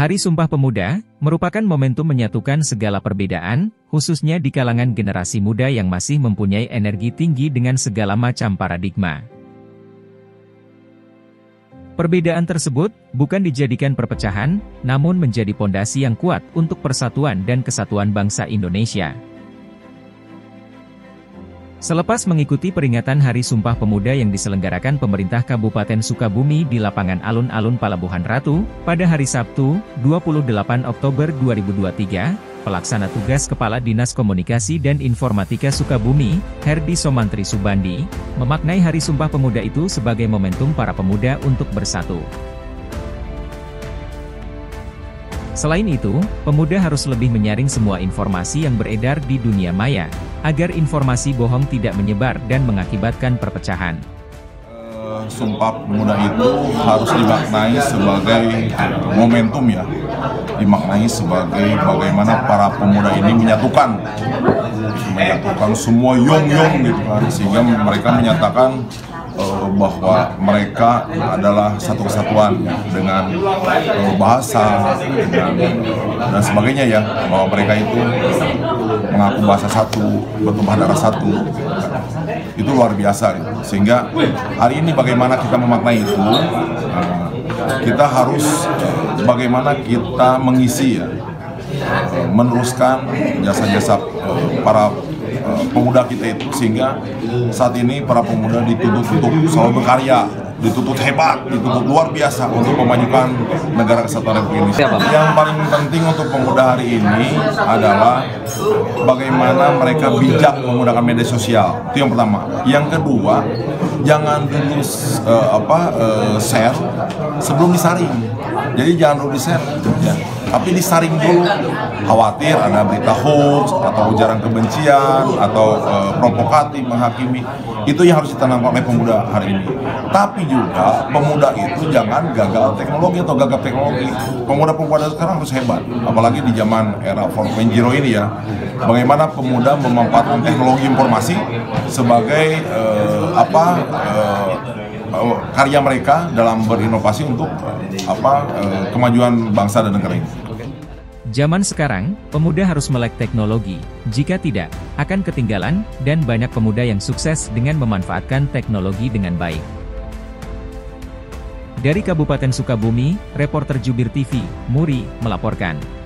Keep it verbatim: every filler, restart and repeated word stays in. Hari Sumpah Pemuda merupakan momentum menyatukan segala perbedaan, khususnya di kalangan generasi muda yang masih mempunyai energi tinggi dengan segala macam paradigma. Perbedaan tersebut bukan dijadikan perpecahan, namun menjadi pondasi yang kuat untuk persatuan dan kesatuan bangsa Indonesia. Selepas mengikuti peringatan Hari Sumpah Pemuda yang diselenggarakan pemerintah Kabupaten Sukabumi di Lapangan Alun-Alun Palabuhan Ratu, pada hari Sabtu, dua puluh delapan Oktober dua ribu dua puluh tiga, pelaksana tugas Kepala Dinas Komunikasi dan Informatika Sukabumi, Herdi Somantri Subandi, memaknai Hari Sumpah Pemuda itu sebagai momentum para pemuda untuk bersatu. Selain itu, pemuda harus lebih menyaring semua informasi yang beredar di dunia maya, agar informasi bohong tidak menyebar dan mengakibatkan perpecahan. Sumpah Pemuda itu harus dimaknai sebagai momentum ya, dimaknai sebagai bagaimana para pemuda ini menyatukan, menyatukan semua yong-yong gitu kan, sehingga mereka menyatakan uh, bahwa mereka adalah satu kesatuan dengan uh, bahasa dengan, uh, dan sebagainya ya, bahwa mereka itu uh, mengaku bahasa satu, bertumpah darah satu, itu luar biasa. Sehingga hari ini bagaimana kita memaknai itu, kita harus bagaimana kita mengisi, meneruskan jasa-jasa para pemuda kita itu, sehingga saat ini para pemuda dituntut untuk selalu berkarya, dituntut hebat, dituntut luar biasa untuk memajukan negara kesatuan Republik Indonesia. Yang paling penting untuk pemuda hari ini adalah bagaimana mereka bijak menggunakan media sosial. Itu yang pertama. Yang kedua, jangan dulu uh, apa uh, share sebelum disaring. Jadi jangan dulu di-share, ya. Tapi disaring dulu. Khawatir ada berita hoax atau ujaran kebencian atau uh, provokatif menghakimi. Itu yang harus ditanamkan oleh pemuda hari ini. Tapi juga pemuda itu jangan gagal teknologi atau gagap teknologi. Pemuda-pemuda sekarang harus hebat, apalagi di zaman era Four Gen Ziro ini ya. Bagaimana pemuda memanfaatkan teknologi informasi sebagai uh, apa uh, uh, karya mereka dalam berinovasi untuk uh, apa uh, kemajuan bangsa dan negara ini. Zaman sekarang, pemuda harus melek teknologi. Jika tidak, akan ketinggalan, dan banyak pemuda yang sukses dengan memanfaatkan teknologi dengan baik. Dari Kabupaten Sukabumi, reporter Jubir T V, Muri, melaporkan.